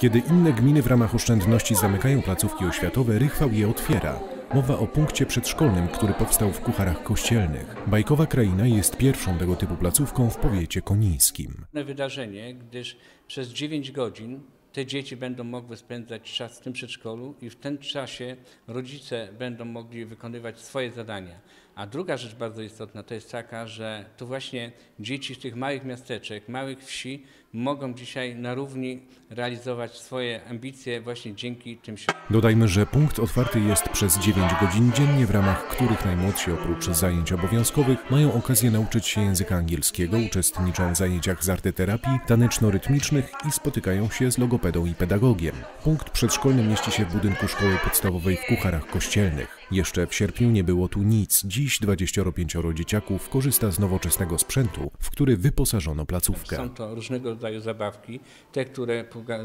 Kiedy inne gminy w ramach oszczędności zamykają placówki oświatowe, Rychwał je otwiera. Mowa o punkcie przedszkolnym, który powstał w Kucharach Kościelnych. Bajkowa Kraina jest pierwszą tego typu placówką w powiecie konińskim. Wydarzenie, gdyż przez 9 godzin te dzieci będą mogły spędzać czas w tym przedszkolu i w tym czasie rodzice będą mogli wykonywać swoje zadania. A druga rzecz bardzo istotna to jest taka, że to właśnie dzieci z tych małych miasteczek, małych wsi mogą dzisiaj na równi realizować swoje ambicje właśnie dzięki tym środkom. Dodajmy, że punkt otwarty jest przez 9 godzin dziennie, w ramach których najmłodsi oprócz zajęć obowiązkowych mają okazję nauczyć się języka angielskiego, uczestniczą w zajęciach z arteterapii, taneczno-rytmicznych i spotykają się z logopedą i pedagogiem. Punkt przedszkolny mieści się w budynku szkoły podstawowej w Kucharach Kościelnych. Jeszcze w sierpniu nie było tu nic. Dziś 25 dzieciaków korzysta z nowoczesnego sprzętu, w który wyposażono placówkę. Są to różnego rodzaju zabawki, te, które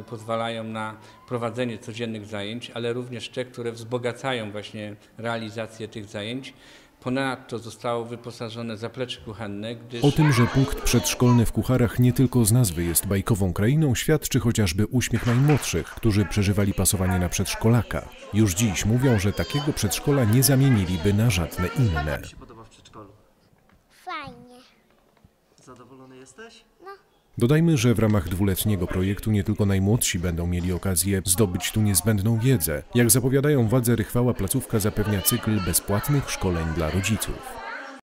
pozwalają na prowadzenie codziennych zajęć, ale również te, które wzbogacają właśnie realizację tych zajęć. Ponadto zostało wyposażone zaplecze kuchenne, gdyż... O tym, że punkt przedszkolny w Kucharach nie tylko z nazwy jest bajkową krainą, świadczy chociażby uśmiech najmłodszych, którzy przeżywali pasowanie na przedszkolaka. Już dziś mówią, że takiego przedszkola nie zamieniliby na żadne inne. Jak się podoba w przedszkolu? Fajnie. Zadowolony jesteś? No. Dodajmy, że w ramach dwuletniego projektu nie tylko najmłodsi będą mieli okazję zdobyć tu niezbędną wiedzę. Jak zapowiadają władze Rychwała, placówka zapewnia cykl bezpłatnych szkoleń dla rodziców.